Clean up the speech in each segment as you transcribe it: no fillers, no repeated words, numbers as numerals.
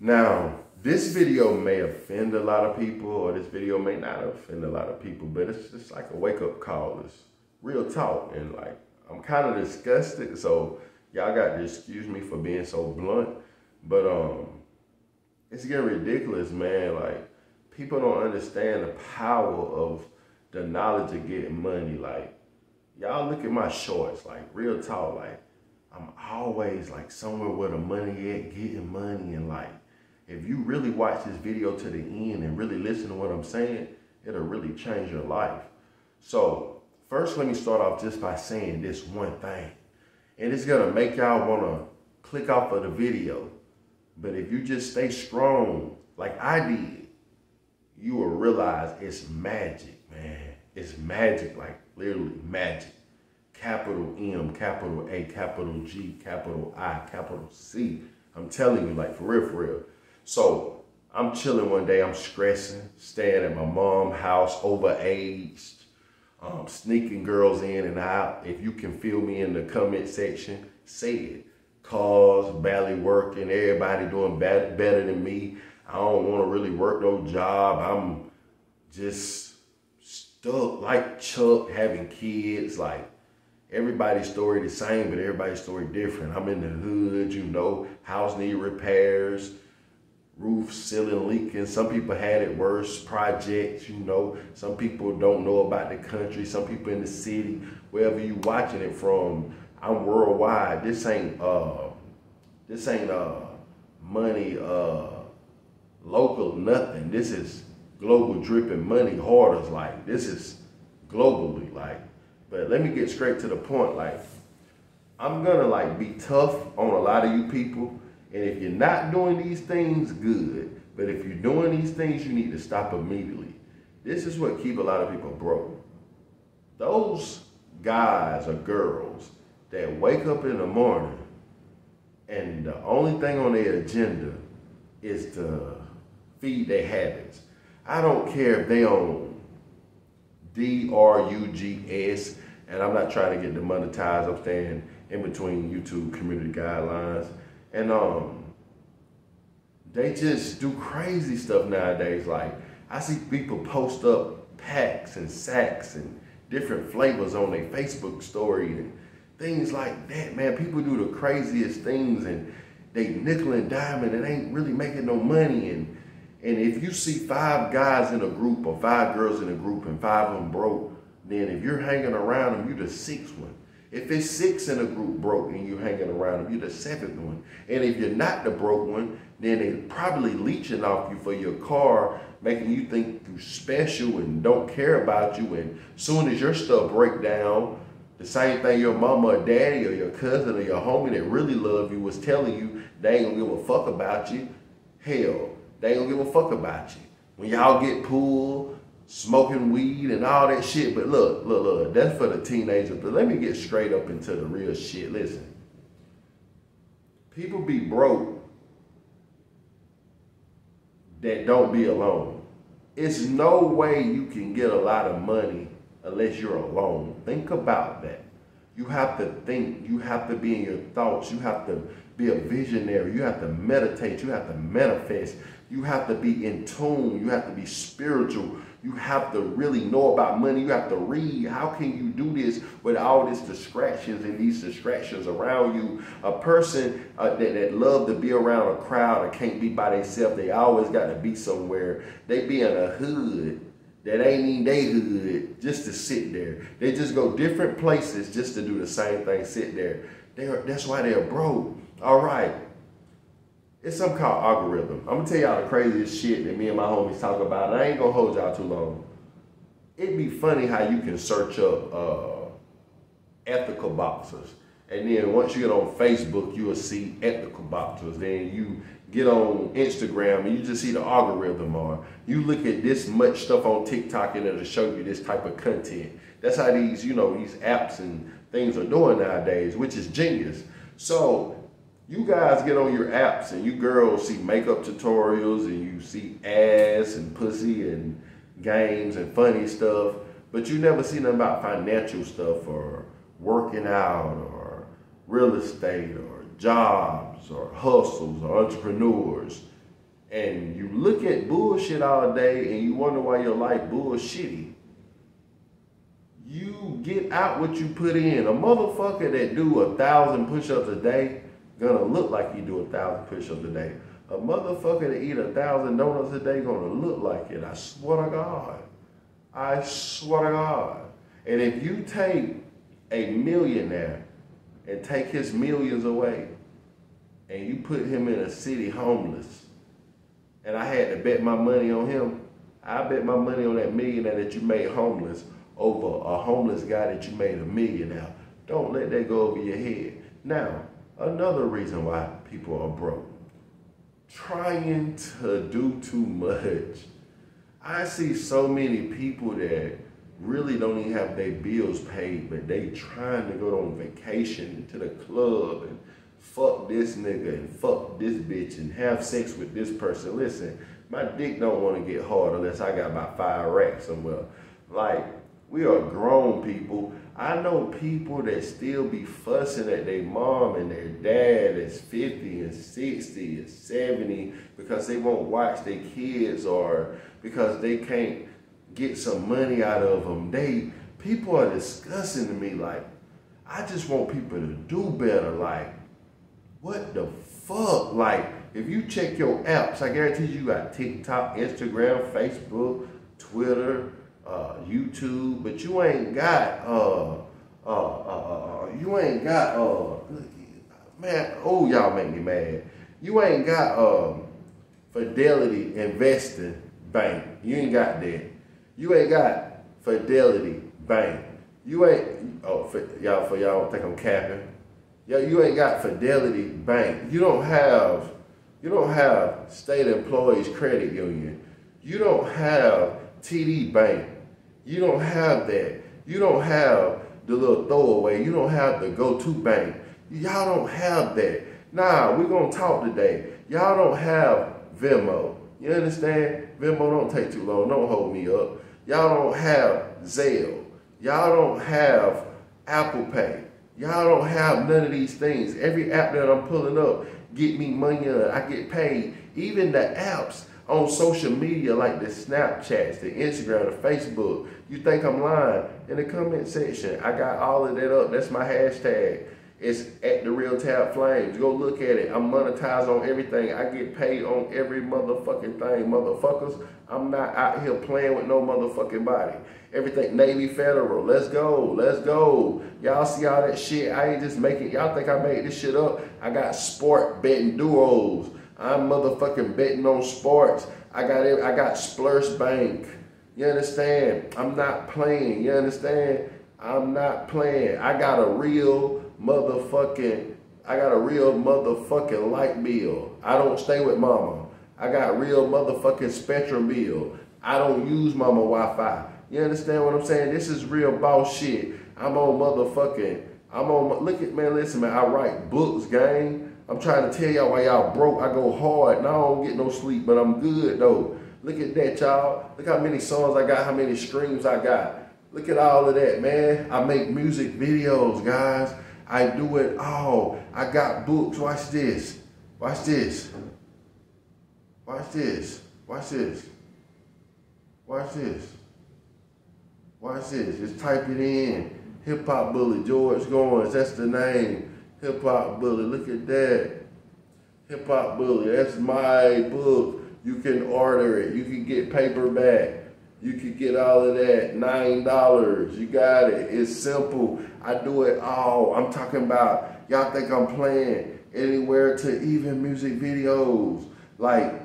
Now, this video may offend a lot of people, or this video may not offend a lot of people, but it's just like a wake-up call. It's real talk, and like, I'm kind of disgusted, so y'all got to excuse me for being so blunt, but it's getting ridiculous, man. Like, people don't understand the power of the knowledge of getting money. Like, y'all look at my shorts, like, real talk, like, I'm always like somewhere where the money at, getting money, and like, if you really watch this video to the end and really listen to what I'm saying, it'll really change your life. So first, let me start off just by saying this one thing, and it's gonna make y'all wanna click off of the video. But if you just stay strong, like I did, you will realize it's magic, man. It's magic, like literally magic. Capital M, capital A, capital G, capital I, capital C. I'm telling you, like, for real, for real. So I'm chilling one day, I'm stressing, staying at my mom's house, overaged, sneaking girls in and out. If you can feel me in the comment section, say it. Cars, barely working, everybody doing better than me. I don't want to really work no job. I'm just stuck like Chuck, having kids. Like, everybody's story the same, but everybody's story different. I'm in the hood, you know, house need repairs, roof, ceiling leaking. Some people had it worse, projects, you know. Some people don't know about the country. Some people in the city, wherever you watching it from. I'm worldwide. This ain't money local nothing. This is global dripping money hoarders. Like, this is globally, like. But let me get straight to the point. Like, I'm gonna like be tough on a lot of you people. And if you're not doing these things, good. But if you're doing these things, you need to stop immediately. This is what keep a lot of people broke. Those guys or girls that wake up in the morning and the only thing on their agenda is to feed their habits. I don't care if they own DRUGS, and I'm not trying to get demonetized. I'm staying in between YouTube community guidelines. And they just do crazy stuff nowadays. Like, I see people post up packs and sacks and different flavors on their Facebook story and things like that, man. People do the craziest things, and they nickel and dime, and it ain't really making no money. And if you see 5 guys in a group or 5 girls in a group and 5 of them broke, then if you're hanging around them, you're the 6th one. If it's 6 in a group broke and you're hanging around them, you're the 7th one. And if you're not the broke one, then they're probably leeching off you for your car, making you think you're special and don't care about you. And soon as your stuff break down, the same thing your mama or daddy or your cousin or your homie that really love you was telling you they ain't gonna give a fuck about you. Hell, they ain't gonna give a fuck about you. When y'all get pulled, smoking weed and all that shit. But look, look, look, that's for the teenagers. But let me get straight up into the real shit. Listen, people be broke that don't be alone. It's no way you can get a lot of money unless you're alone. Think about that. You have to think. You have to be in your thoughts. You have to be a visionary. You have to meditate. You have to manifest. You have to be in tune. You have to be spiritual. You have to really know about money. You have to read. How can you do this with all these distractions and these distractions around you? A person that love to be around a crowd or can't be by themselves, they always got to be somewhere. They be in a hood that ain't even they hood just to sit there. They just go different places just to do the same thing, sit there. That's why they're broke. All right. It's something called algorithm. I'm gonna tell y'all the craziest shit that me and my homies talk about. And I ain't gonna hold y'all too long. It'd be funny how you can search up ethical boxers, and then once you get on Facebook, you will see ethical boxers. Then you get on Instagram and you just see the algorithm, or you look at this much stuff on TikTok and it'll show you this type of content. That's how these, you know, these apps and things are doing nowadays, which is genius. So you guys get on your apps and you girls see makeup tutorials and you see ass and pussy and games and funny stuff, but you never see nothing about financial stuff or working out or real estate or jobs or hustles or entrepreneurs. and you look at bullshit all day and you wonder why your life bullshitty, you get out what you put in. A motherfucker that do 1,000 push-ups a day gonna look like he do 1,000 push-ups a day. A motherfucker that eat 1,000 donuts a day gonna look like it. I swear to God. I swear to God. And if you take a millionaire and take his millions away and you put him in a city homeless, and I had to bet my money on him, I bet my money on that millionaire that you made homeless over a homeless guy that you made a millionaire. Don't let that go over your head. Now, another reason why people are broke, trying to do too much. I see so many people that really don't even have their bills paid, but they trying to go on vacation to the club and fuck this nigga and fuck this bitch and have sex with this person. Listen, my dick don't want to get hard unless I got about 5 racks somewhere. Like, we are grown people. I know people that still be fussing at their mom and their dad that's 50 and 60 and 70 because they won't watch their kids or because they can't get some money out of them. People are discussing to me like, I just want people to do better. Like, what the fuck? Like, if you check your apps, I guarantee you got TikTok, Instagram, Facebook, Twitter, YouTube, but you ain't got man, oh, y'all make me mad. You ain't got Fidelity Investing Bank. You ain't got that. You ain't got Fidelity Bank. You ain't, oh, for y'all don't think I'm capping. Yeah, you ain't got Fidelity Bank. You don't have State Employees Credit Union. You don't have TD Bank. You don't have that. You don't have the little throwaway. You don't have the go-to bank. Y'all don't have that. Nah, we're going to talk today. Y'all don't have Venmo. You understand? Venmo don't take too long. Don't hold me up. Y'all don't have Zelle. Y'all don't have Apple Pay. Y'all don't have none of these things. Every app that I'm pulling up, get me money on, I get paid. Even the apps on social media like the Snapchats, the Instagram, the Facebook. You think I'm lying? In the comment section, I got all of that up. That's my hashtag. It's @TheRealTabFlames. Go look at it. I'm monetized on everything. I get paid on every motherfucking thing, motherfuckers. I'm not out here playing with no motherfucking body. Everything, Navy Federal, let's go, let's go. Y'all see all that shit? I ain't just making, y'all think I made this shit up? I got sport betting duos. I'm motherfucking betting on sports. I got Splurce Bank. You understand? I'm not playing, you understand? I'm not playing. I got a real motherfucking light bill. I don't stay with mama. I got real motherfucking Spectrum bill. I don't use mama Wi-Fi. You understand what I'm saying? This is real boss shit. Look at, man, listen, man, I write books, gang. I'm trying to tell y'all why y'all broke. I go hard, and I don't get no sleep, but I'm good, though. Look at that, y'all. Look how many songs I got, how many streams I got. Look at all of that, man. I make music videos, guys. I do it all. I got books. Watch this. Watch this. Watch this. Watch this. Watch this. Watch this. Just type it in. Hip Hop Bully, George Goins. That's the name. Hip Hop Bully. Look at that. Hip Hop Bully. That's my book. You can order it. You can get paperback. You can get all of that. $9. You got it. It's simple. I do it all. I'm talking about, y'all think I'm playing anywhere to even music videos. Like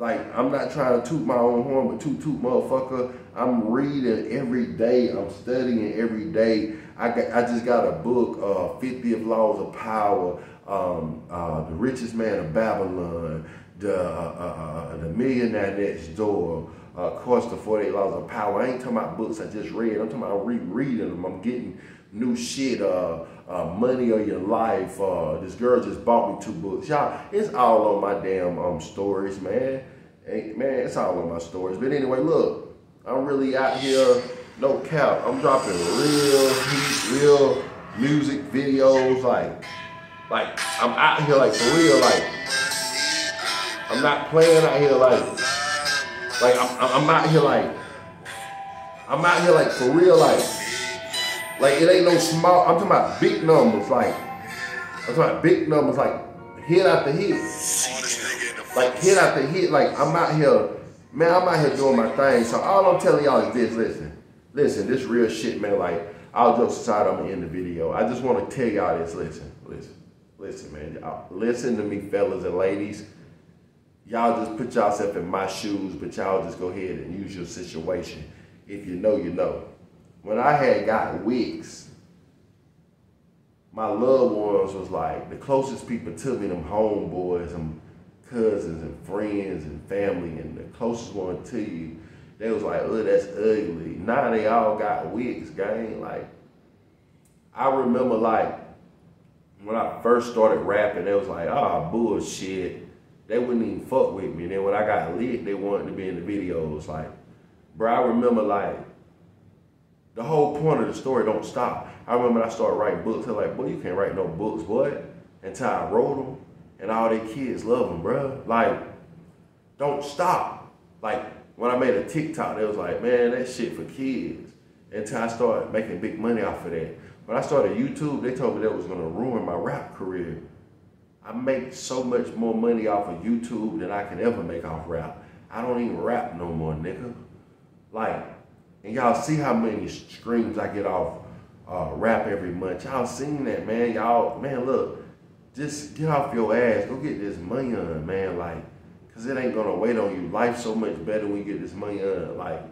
I'm not trying to toot my own horn, but toot motherfucker. I'm reading every day. I'm studying every day. I just got a book, 48 Laws of Power, The Richest Man in Babylon, The Millionaire Next Door, of course, the 48 Laws of Power. I ain't talking about books I just read. I'm talking about rereading them. I'm getting new shit, Money or Your Life. This girl just bought me 2 books. Y'all, it's all on my damn stories, man. Hey, man, it's all on my stories. But anyway, look, I'm really out here, no cap. I'm dropping real heat, real music videos. Like, I'm out here, like, for real, like. I'm I'm not playing out here like I'm out here like, I'm out here like for real like it ain't no small, I'm talking about big numbers, like, I'm talking about big numbers, like hit after hit. Like hit after hit, like I'm out here, man, I'm out here doing my thing. So all I'm telling y'all is this, listen, this real shit, man, like, all jokes aside, I'm gonna end the video. I just wanna tell y'all this, listen, man. Listen to me, fellas and ladies. Y'all just put yourself in my shoes, but y'all just go ahead and use your situation. If you know, you know. When I had got wigs, my loved ones was like, the closest people to me, them homeboys, them cousins and friends and family, and the closest one to you, they was like, oh, that's ugly. Now they all got wigs, gang. Like, I remember like, when I first started rapping, they was like, oh, bullshit. They wouldn't even fuck with me. And then when I got lit, they wanted to be in the videos. Like, bro, I remember like, the whole point of the story don't stop. I remember when I started writing books, they're like, boy, you can't write no books, boy. Until I wrote them, and all their kids love them, bro. Like, don't stop. Like, when I made a TikTok, they was like, man, that shit for kids. Until I started making big money off of that. When I started YouTube, they told me that was gonna ruin my rap career. I make so much more money off of YouTube than I can ever make off rap. I don't even rap no more, nigga. Like, and y'all see how many streams I get off rap every month. Y'all seen that, man. Y'all, man, look, just get off your ass. Go get this money on, man, like, cause it ain't gonna wait on you. Life's so much better when you get this money on. Like,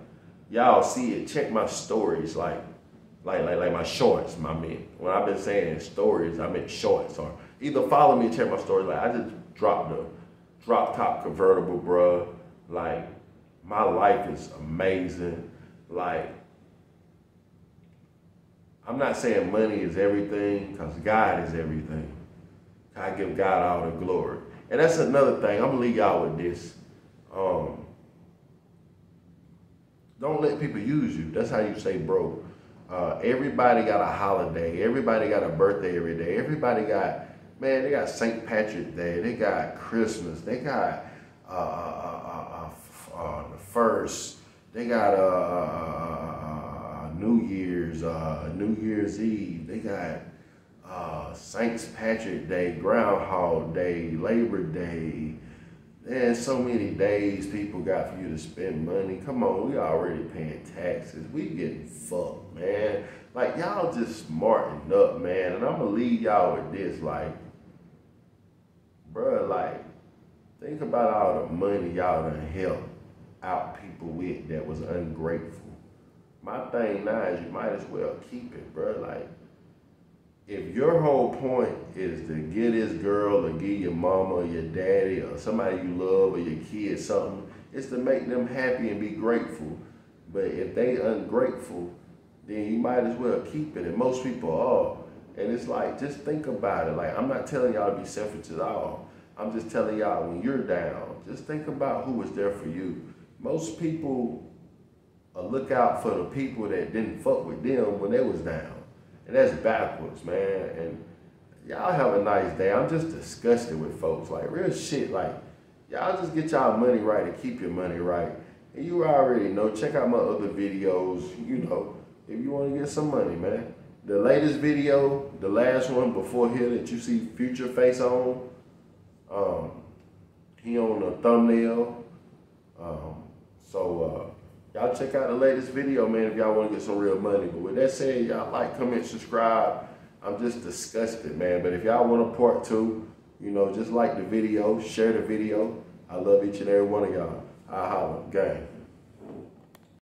y'all see it, check my stories, like my shorts, my man. When I've been saying stories, I meant shorts. Or either follow me and check my stories. Like, I just dropped the drop top convertible, bruh. Like, my life is amazing. Like, I'm not saying money is everything, because God is everything. I give God all the glory. And that's another thing. I'm gonna leave y'all with this. Don't let people use you. That's how you stay broke. Everybody got a holiday. Everybody got a birthday every day. Everybody got, man, they got St. Patrick's Day. They got Christmas. They got the first. They got New Year's Eve. They got St. Patrick's Day, Groundhog Day, Labor Day. There's so many days people got for you to spend money. Come on, we already paying taxes. We getting fucked, man. Like, y'all just smarten up, man. And I'm gonna leave y'all with this, like, bruh, like, think about all the money y'all done helped out people with that was ungrateful. My thing now is you might as well keep it, bruh. Like, if your whole point is to get this girl or give your mama or your daddy or somebody you love or your kids something, it's to make them happy and be grateful. But if they ungrateful, then you might as well keep it. And most people are. And it's like, just think about it. Like, I'm not telling y'all to be selfish at all. I'm just telling y'all, when you're down, just think about who was there for you. Most people look out for the people that didn't fuck with them when they was down. And that's backwards, man. And y'all have a nice day. I'm just disgusted with folks. Like, real shit, like, y'all just get y'all money right and keep your money right. And you already know, check out my other videos, you know, if you want to get some money, man. The latest video, the last one before here that you see Future face on, he on the thumbnail. Y'all check out the latest video, man, if y'all want to get some real money. But with that said, y'all like, comment, subscribe. I'm just disgusted, man. But if y'all want a part two, you know, just like the video, share the video. I love each and every one of y'all. I holler, gang.